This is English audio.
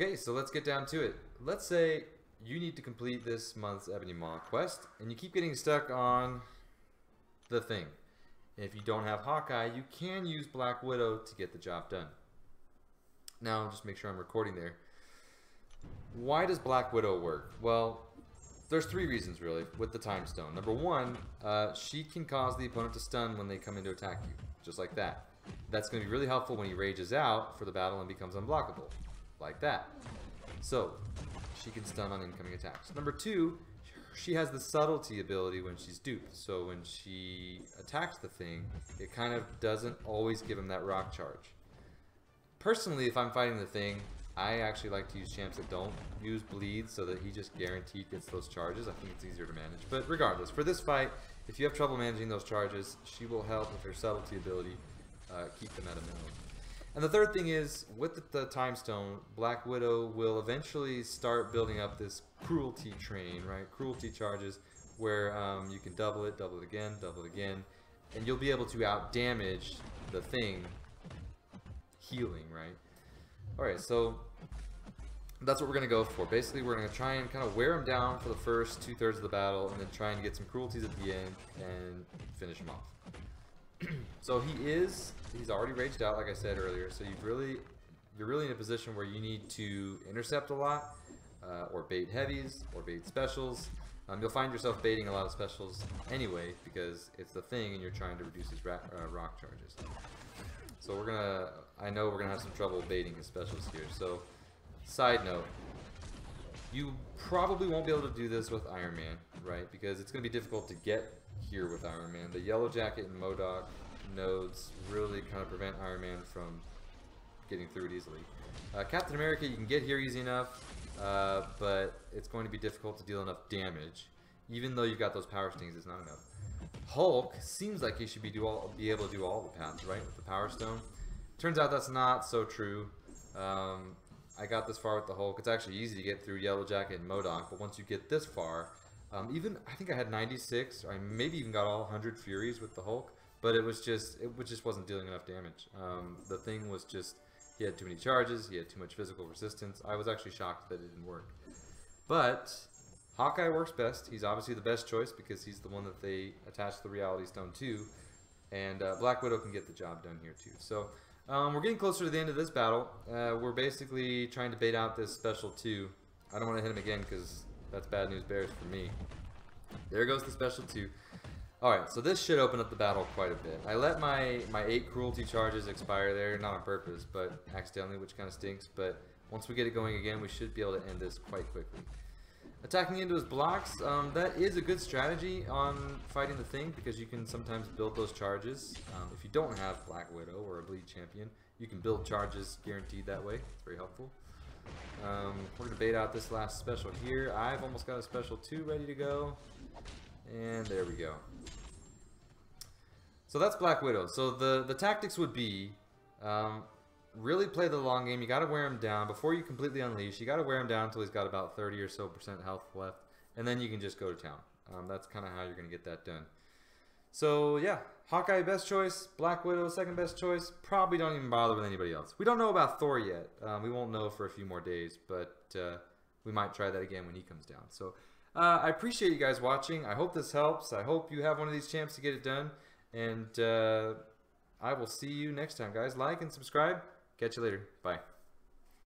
Okay, so let's get down to it. Let's say you need to complete this month's Ebony Maw quest, and you keep getting stuck on the Thing. If you don't have Hawkeye, you can use Black Widow to get the job done. Now, just make sure I'm recording there. Why does Black Widow work? Well, there's three reasons, really, with the Time Stone. Number one, she can cause the opponent to stun when they come in to attack you, just like that. That's going to be really helpful when he rages out for the battle and becomes unblockable, like that. So, she can stun on incoming attacks. Number two, she has the subtlety ability when she's duped. So when she attacks the Thing, it kind of doesn't always give him that rock charge. Personally, if I'm fighting the Thing, I actually like to use champs that don't use bleed so that he just guaranteed gets those charges. I think it's easier to manage. But regardless, for this fight, if you have trouble managing those charges, she will help with her subtlety ability keep them at a minimum. And the third thing is, with the Time Stone, Black Widow will eventually start building up this cruelty train, right? Cruelty charges where you can double it again, and you'll be able to out-damage the Thing healing, right? Alright, so that's what we're going to go for. Basically, we're going to try and kind of wear him down for the first two-thirds of the battle, and then try and get some cruelties at the end and finish him off. So he's already raged out, like I said earlier, so you're really in a position where you need to intercept a lot, or bait heavies, or bait specials. You'll find yourself baiting a lot of specials anyway, because it's the Thing and you're trying to reduce his rock charges. So I know we're gonna have some trouble baiting his specials here, so side note. You probably won't be able to do this with Iron Man, right? Because it's going to be difficult to get here with Iron Man. The Yellow Jacket and MODOK nodes really kind of prevent Iron Man from getting through it easily. Captain America, you can get here easy enough, but it's going to be difficult to deal enough damage. Even though you've got those power stings, it's not enough. Hulk seems like he should be able to do all the paths, right? With the Power Stone. Turns out that's not so true. I got this far with the Hulk. It's actually easy to get through Yellow Jacket and MODOK, but once you get this far, I think I had 96, or I maybe even got all 100 Furies with the Hulk, but it just wasn't dealing enough damage. The Thing was just, he had too many charges, he had too much physical resistance. I was actually shocked that it didn't work. But Hawkeye works best. He's obviously the best choice because he's the one that they attached the Reality Stone to, and Black Widow can get the job done here too. So. We're getting closer to the end of this battle. We're basically trying to bait out this special two. I don't want to hit him again because that's bad news bears for me. There goes the special two. Alright, so this should open up the battle quite a bit. I let my 8 cruelty charges expire there, not on purpose, but accidentally, which kind of stinks. But once we get it going again, we should be able to end this quite quickly. Attacking into his blocks, that is a good strategy on fighting the Thing because you can sometimes build those charges. If you don't have Black Widow or a bleed champion, you can build charges guaranteed that way. It's very helpful. We're going to bait out this last special here. I've almost got a special 2 ready to go. And there we go. So that's Black Widow. So the tactics would be... really play the long game. You got to wear him down before you completely unleash. You got to wear him down until he's got about 30 or so % health left, and then you can just go to town. That's kind of how you're going to get that done. So yeah, Hawkeye best choice, Black Widow second best choice. Probably don't even bother with anybody else. We don't know about Thor yet. We won't know for a few more days, but we might try that again when he comes down. So I appreciate you guys watching. I hope this helps. I hope you have one of these champs to get it done, and I will see you next time, guys. Like and subscribe. Catch you later. Bye.